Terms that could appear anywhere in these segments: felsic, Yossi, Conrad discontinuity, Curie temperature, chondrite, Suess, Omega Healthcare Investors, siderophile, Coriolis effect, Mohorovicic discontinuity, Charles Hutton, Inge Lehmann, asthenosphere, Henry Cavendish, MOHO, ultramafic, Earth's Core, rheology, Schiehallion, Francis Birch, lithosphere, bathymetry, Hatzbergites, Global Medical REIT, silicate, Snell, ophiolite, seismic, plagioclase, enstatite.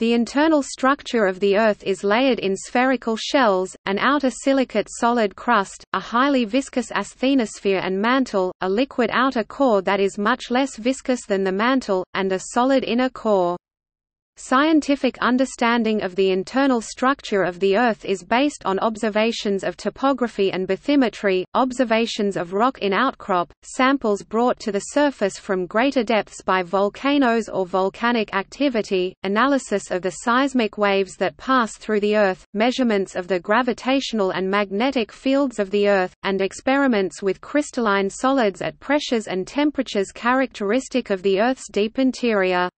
The internal structure of the Earth is layered in spherical shells, an outer silicate solid crust, a highly viscous asthenosphere and mantle, a liquid outer core that is much less viscous than the mantle, and a solid inner core. Scientific understanding of the internal structure of the Earth is based on observations of topography and bathymetry, observations of rock in outcrop, samples brought to the surface from greater depths by volcanoes or volcanic activity, analysis of the seismic waves that pass through the Earth, measurements of the gravitational and magnetic fields of the Earth, and experiments with crystalline solids at pressures and temperatures characteristic of the Earth's deep interior.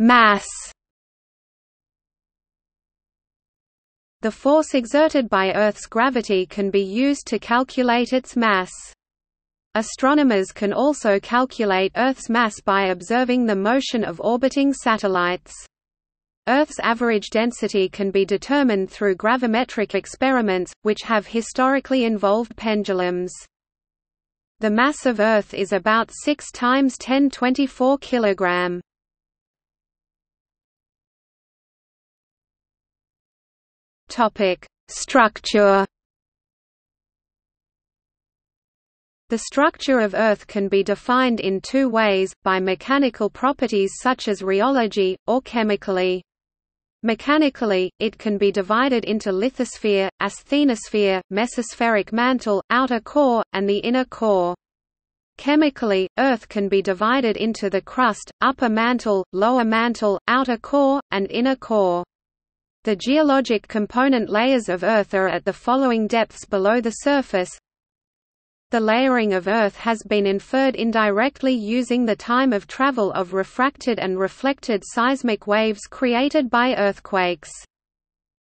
Mass. The force exerted by Earth's gravity can be used to calculate its mass. Astronomers can also calculate Earth's mass by observing the motion of orbiting satellites. Earth's average density can be determined through gravimetric experiments, which have historically involved pendulums. The mass of Earth is about 6 × 10⁻²⁴ kilogram. Structure. The structure of Earth can be defined in two ways, by mechanical properties such as rheology, or chemically. Mechanically, it can be divided into lithosphere, asthenosphere, mesospheric mantle, outer core, and the inner core. Chemically, Earth can be divided into the crust, upper mantle, lower mantle, outer core, and inner core. The geologic component layers of Earth are at the following depths below the surface. The layering of Earth has been inferred indirectly using the time of travel of refracted and reflected seismic waves created by earthquakes.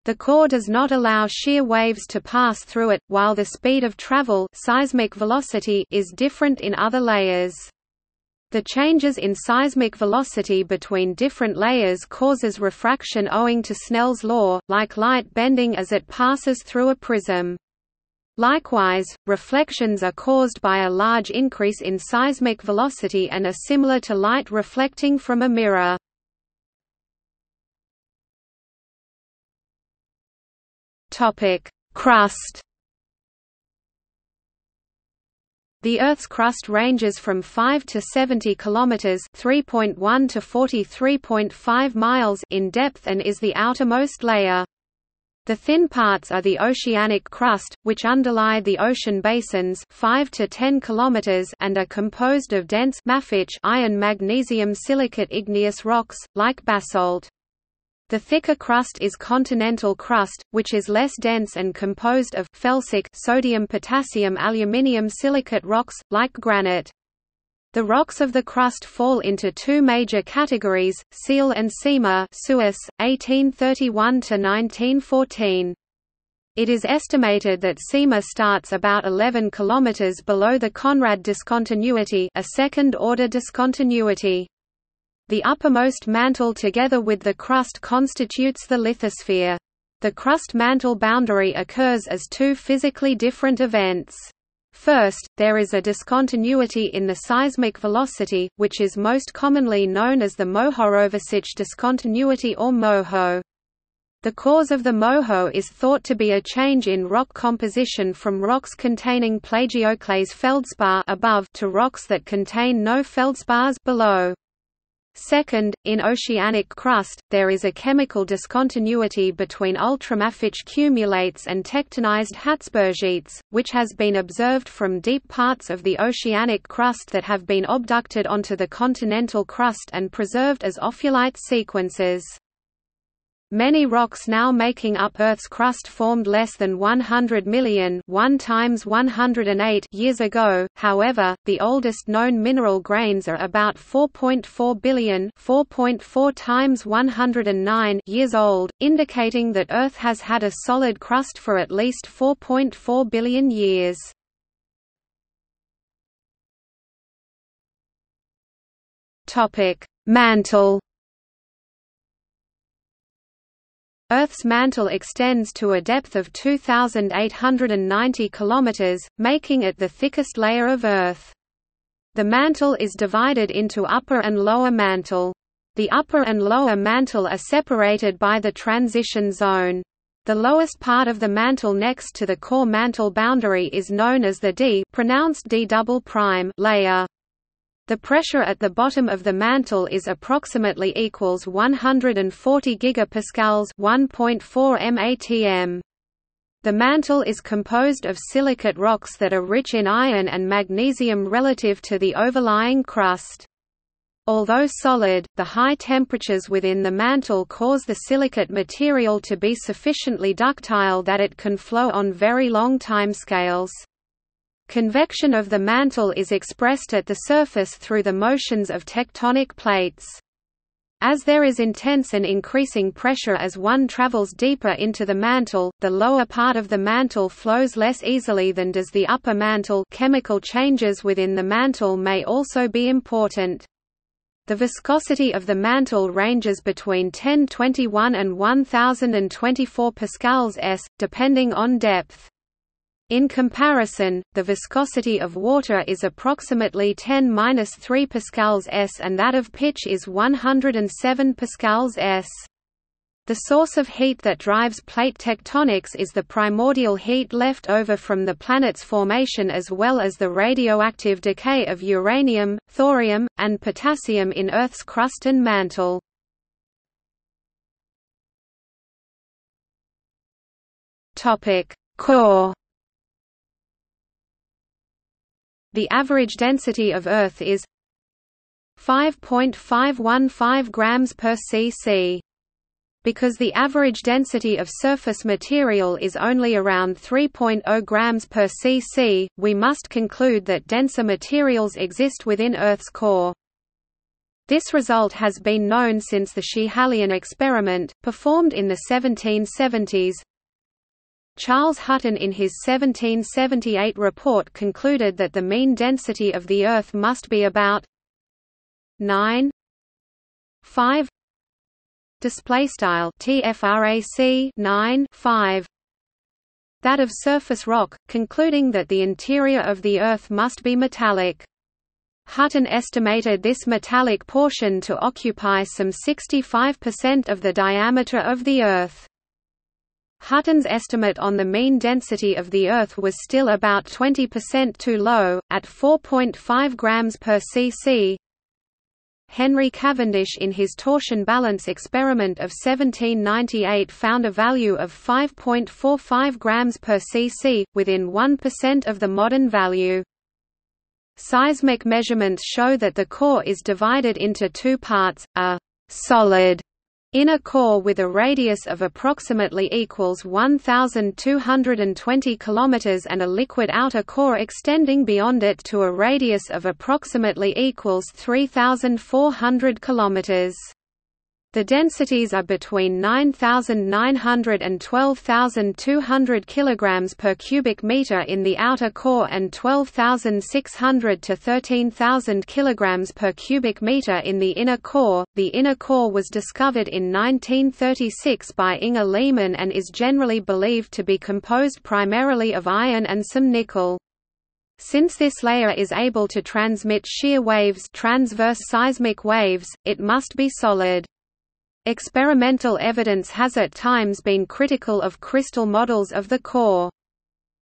The core does not allow shear waves to pass through it, while the speed of travel, seismic velocity, is different in other layers. The changes in seismic velocity between different layers causes refraction owing to Snell's law, like light bending as it passes through a prism. Likewise, reflections are caused by a large increase in seismic velocity and are similar to light reflecting from a mirror. Crust. The Earth's crust ranges from 5 to 70 kilometers (3.1 to 43.5 miles) in depth and is the outermost layer. The thin parts are the oceanic crust, which underlie the ocean basins 5 to 10 kilometers and are composed of dense iron-magnesium silicate igneous rocks, like basalt. The thicker crust is continental crust, which is less dense and composed of felsic sodium-potassium-aluminium silicate rocks, like granite. The rocks of the crust fall into two major categories, Seal and Sema, Suess, 1831–1914. It is estimated that Sema starts about 11 kilometers below the Conrad discontinuity, a second-order discontinuity. The uppermost mantle together with the crust constitutes the lithosphere. The crust-mantle boundary occurs as two physically different events. First, there is a discontinuity in the seismic velocity, which is most commonly known as the Mohorovicic discontinuity or MOHO. The cause of the MOHO is thought to be a change in rock composition from rocks containing plagioclase feldspar above to rocks that contain no feldspars below. Second, in oceanic crust, there is a chemical discontinuity between ultramafic cumulates and tectonized Hatzbergites, which has been observed from deep parts of the oceanic crust that have been obducted onto the continental crust and preserved as ophiolite sequences. Many rocks now making up Earth's crust formed less than 100 million years ago, however, the oldest known mineral grains are about 4.4 billion 4.4 times 109 years old, indicating that Earth has had a solid crust for at least 4.4 billion years. Mantle. Earth's mantle extends to a depth of 2,890 kilometers, making it the thickest layer of Earth. The mantle is divided into upper and lower mantle. The upper and lower mantle are separated by the transition zone. The lowest part of the mantle next to the core mantle boundary is known as the D, pronounced D double prime, layer. The pressure at the bottom of the mantle is approximately equals 140 gigapascals, 1.4 MATM. The mantle is composed of silicate rocks that are rich in iron and magnesium relative to the overlying crust. Although solid, the high temperatures within the mantle cause the silicate material to be sufficiently ductile that it can flow on very long timescales. Convection of the mantle is expressed at the surface through the motions of tectonic plates. As there is intense and increasing pressure as one travels deeper into the mantle, the lower part of the mantle flows less easily than does the upper mantle. Chemical changes within the mantle may also be important. The viscosity of the mantle ranges between 1021 and 1024 pascals s, depending on depth. In comparison, the viscosity of water is approximately 10⁻³ pascals s and that of pitch is 107 pascals s. The source of heat that drives plate tectonics is the primordial heat left over from the planet's formation as well as the radioactive decay of uranium, thorium, and potassium in Earth's crust and mantle. Core. The average density of Earth is 5.515 grams per cc. Because the average density of surface material is only around 3.0 grams per cc, we must conclude that denser materials exist within Earth's core. This result has been known since the Schiehallion experiment, performed in the 1770s. Charles Hutton in his 1778 report concluded that the mean density of the Earth must be about 9.5 TFRAC 9.5 that of surface rock, concluding that the interior of the Earth must be metallic. Hutton estimated this metallic portion to occupy some 65% of the diameter of the Earth. Hutton's estimate on the mean density of the Earth was still about 20% too low, at 4.5 grams per cc. Henry Cavendish in his torsion balance experiment of 1798 found a value of 5.45 grams per cc, within 1% of the modern value. Seismic measurements show that the core is divided into two parts, a solid inner core with a radius of approximately equals 1,220 km and a liquid outer core extending beyond it to a radius of approximately equals 3,400 km. The densities are between 9,900 and 12,200 kg per cubic meter in the outer core and 12,600 to 13,000 kg per cubic meter in the inner core. The inner core was discovered in 1936 by Inge Lehmann and is generally believed to be composed primarily of iron and some nickel. Since this layer is able to transmit shear waves, transverse seismic waves, it must be solid. Experimental evidence has at times been critical of crystal models of the core.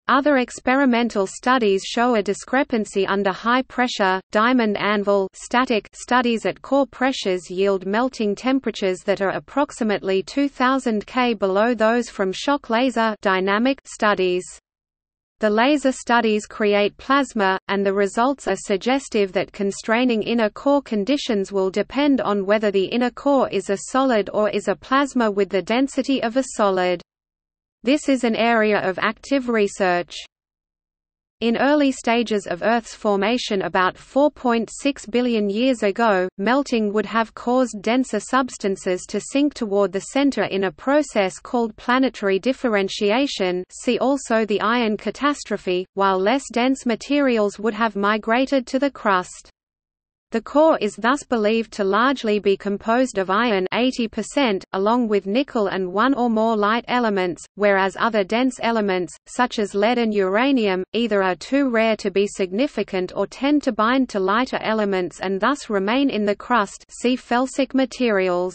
Other experimental studies show a discrepancy under high pressure. Diamond anvil static studies at core pressures yield melting temperatures that are approximately 2000 K below those from shock laser dynamic studies. The laser studies create plasma, and the results are suggestive that constraining inner core conditions will depend on whether the inner core is a solid or is a plasma with the density of a solid. This is an area of active research. In early stages of Earth's formation about 4.6 billion years ago, melting would have caused denser substances to sink toward the center in a process called planetary differentiation, see also the iron catastrophe, while less dense materials would have migrated to the crust. The core is thus believed to largely be composed of iron 80%, along with nickel and one or more light elements, whereas other dense elements, such as lead and uranium, either are too rare to be significant or tend to bind to lighter elements and thus remain in the crust. See felsic materials.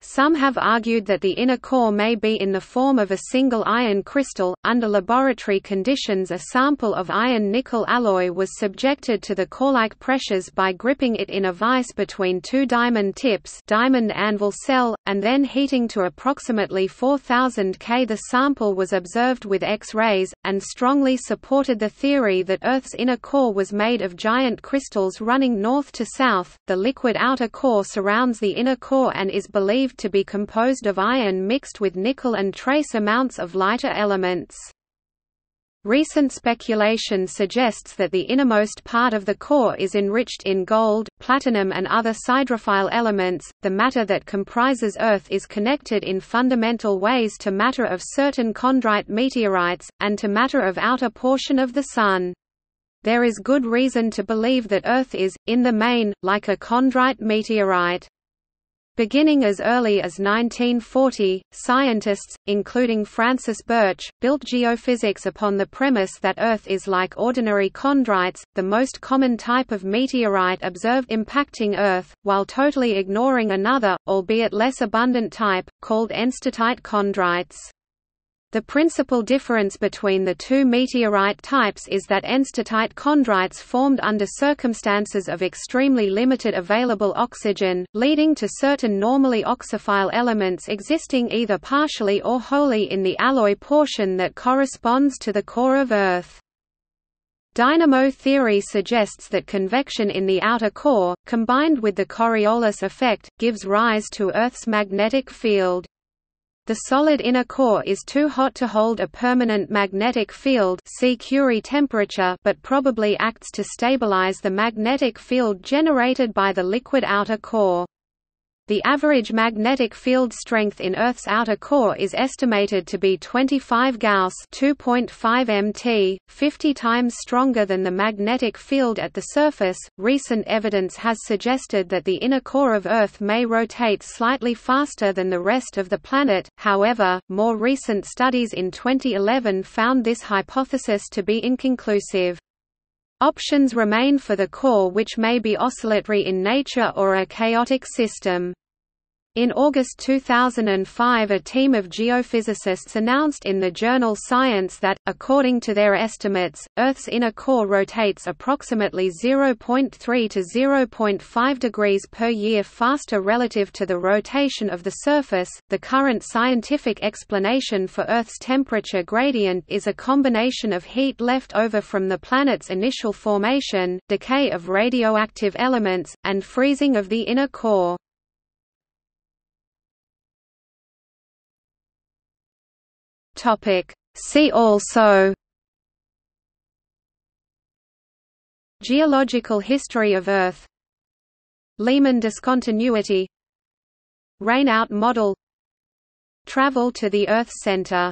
Some have argued that the inner core may be in the form of a single iron crystal. Under laboratory conditions, a sample of iron-nickel alloy was subjected to the core-like pressures by gripping it in a vise between two diamond tips, diamond anvil cell, and then heating to approximately 4000 K. The sample was observed with X-rays and strongly supported the theory that Earth's inner core was made of giant crystals running north to south. The liquid outer core surrounds the inner core and is believed to be composed of iron mixed with nickel and trace amounts of lighter elements. Recent speculation suggests that the innermost part of the core is enriched in gold, platinum, and other siderophile elements. The matter that comprises Earth is connected in fundamental ways to matter of certain chondrite meteorites, and to matter of outer portion of the Sun. There is good reason to believe that Earth is, in the main, like a chondrite meteorite. Beginning as early as 1940, scientists, including Francis Birch, built geophysics upon the premise that Earth is like ordinary chondrites, the most common type of meteorite observed impacting Earth, while totally ignoring another, albeit less abundant type, called enstatite chondrites. The principal difference between the two meteorite types is that enstatite chondrites formed under circumstances of extremely limited available oxygen, leading to certain normally oxophile elements existing either partially or wholly in the alloy portion that corresponds to the core of Earth. Dynamo theory suggests that convection in the outer core, combined with the Coriolis effect, gives rise to Earth's magnetic field. The solid inner core is too hot to hold a permanent magnetic field, see Curie temperature, but probably acts to stabilize the magnetic field generated by the liquid outer core. The average magnetic field strength in Earth's outer core is estimated to be 25 Gauss, 2.5 mt, 50 times stronger than the magnetic field at the surface. Recent evidence has suggested that the inner core of Earth may rotate slightly faster than the rest of the planet. However, more recent studies in 2011 found this hypothesis to be inconclusive. Options remain for the core, which may be oscillatory in nature or a chaotic system. In August 2005, a team of geophysicists announced in the journal Science that, according to their estimates, Earth's inner core rotates approximately 0.3 to 0.5 degrees per year faster relative to the rotation of the surface. The current scientific explanation for Earth's temperature gradient is a combination of heat left over from the planet's initial formation, decay of radioactive elements, and freezing of the inner core. See also: Geological history of Earth, Lehmann discontinuity, Rainout model, Travel to the Earth Center.